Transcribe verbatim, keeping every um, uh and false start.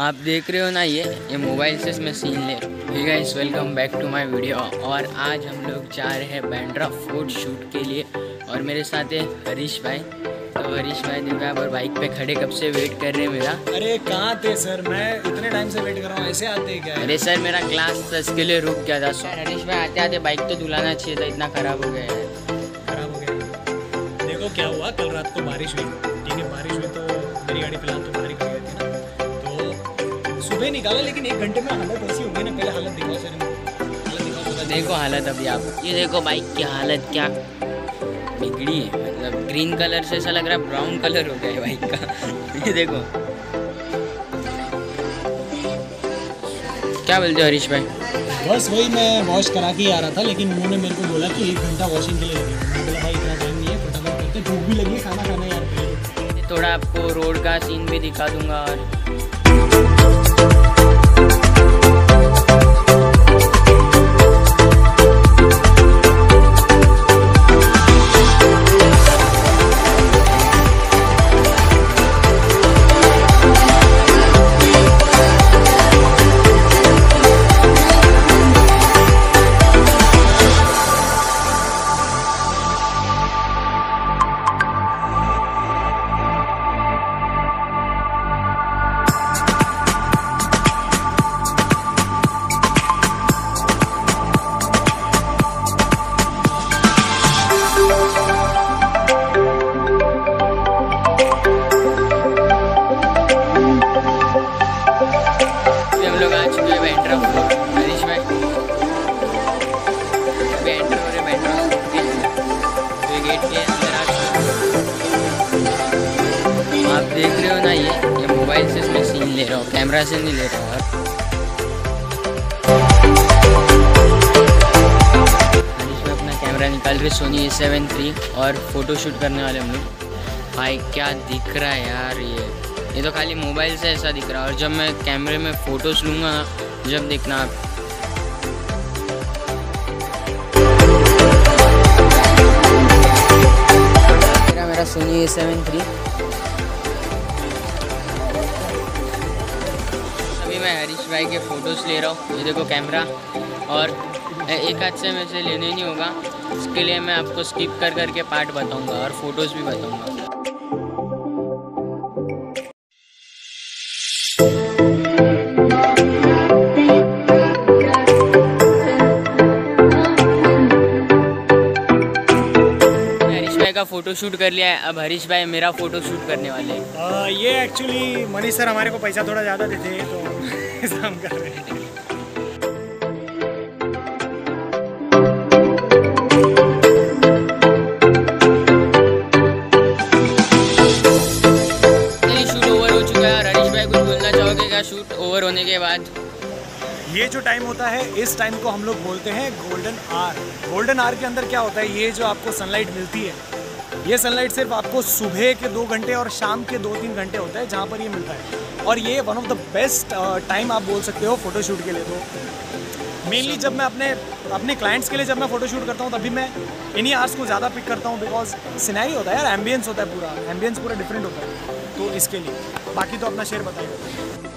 आप देख रहे हो ना ये ये मोबाइल से मैं सीन ले रहा हूँ। Hey guys, welcome back to my video. और आज हम लोग जा रहे हैं बैंड्रा फोर्ट शूट के लिए और मेरे साथ है हरीश भाई। तो हरीश भाई देखो आप और बाइक पे खड़े कब से वेट कर रहे हैं मेरा। अरे कहाँ थे सर, मैं इतने टाइम से वेट कर रहा हूँ, ऐसे आते क्या? अरे सर मेरा क्लास था इसके लिए रुक गया था। सर हरीश भाई आते आते बाइक तो धुलाना चाहिए था, इतना खराब हो गया है। खराब हो गया, देखो क्या हुआ, कल रात को बारिश हुई, ठीक है, बारिश हुई तो मेरी गाड़ी फिलहाल तो बाहर निकल गई थी सुबह निकाला, लेकिन एक घंटे में हालत ऐसी हो गई ना। पहले हालत दिखाओ सर, हालत दिखाओ। देखो हालत अभी आप ये देखो बाइक की हालत क्या बिगड़ी है, मतलब ग्रीन कलर से ऐसा लग रहा है ब्राउन कलर हो गया है बाइक का। ये देखो क्या बोलते हो हरीश भाई? बस वही मैं वॉश करा के आ रहा था, लेकिन उन्होंने मेरे को बोला कि एक घंटा वॉशिंग के लिए लगेगा। मैंने बोला भाई इतना टाइम नहीं है, फटाफट करते, धूप भी लगी, खाना खाना यार। थोड़ा आपको रोड का सीन भी दिखा दूंगा। और देख रहे हो ना ये ये मोबाइल से इसमें सीन ले रहा हूँ, कैमरा से नहीं ले रहा हूँ। हरीश भाई अपना कैमरा निकाल रहे, सोनी ए सेवन थ्री, और फोटो शूट करने वाले हम लोग। भाई क्या दिख रहा है यार, ये ये तो खाली मोबाइल से ऐसा दिख रहा है, और जब मैं कैमरे में फोटोज लूँगा जब देखना आप। मेरा मेरा सोनी ए सेवन थ्री। मैं हरीश भाई के फ़ोटोज़ ले रहा हूँ, ये देखो कैमरा, और एक हाथ से मुझे लेने नहीं होगा, इसके लिए मैं आपको स्किप कर करके पार्ट बताऊँगा और फ़ोटोज़ भी बताऊँगा। का फोटो शूट कर लिया है, अब हरीश भाई मेरा फोटो शूट करने वाले हैं। आ, ये एक्चुअली मनीष सर हमारे को पैसा थोड़ा ज़्यादा देते हैं तो ऐसा हम कर रहे हैं। शूट ओवर हो चुका है और हरीश भाई कुछ बोलना चाहोगे क्या शूट ओवर होने के बाद? ये जो टाइम होता है, इस टाइम को हम लोग बोलते हैं गोल्डन आवर। गोल्डन आवर के अंदर क्या होता है, ये जो आपको सनलाइट मिलती है, ये सनलाइट सिर्फ आपको सुबह के दो घंटे और शाम के दो तीन घंटे होता है जहाँ पर ये मिलता है, और ये one of the best time आप बोल सकते हो फोटोशूट के लिए। तो मेनली जब मैं अपने अपने क्लाइंट्स के लिए जब मैं फोटोशूट करता हूँ तभी मैं इन्हीं आवर्स को ज़्यादा पिक करता हूँ, बिकॉज सिनेरियो होता है यार, एम्बियंस होता है, पूरा एम्बियंस पूरा डिफरेंट होता है। तो इसके लिए बाकी तो अपना शेयर बताइए।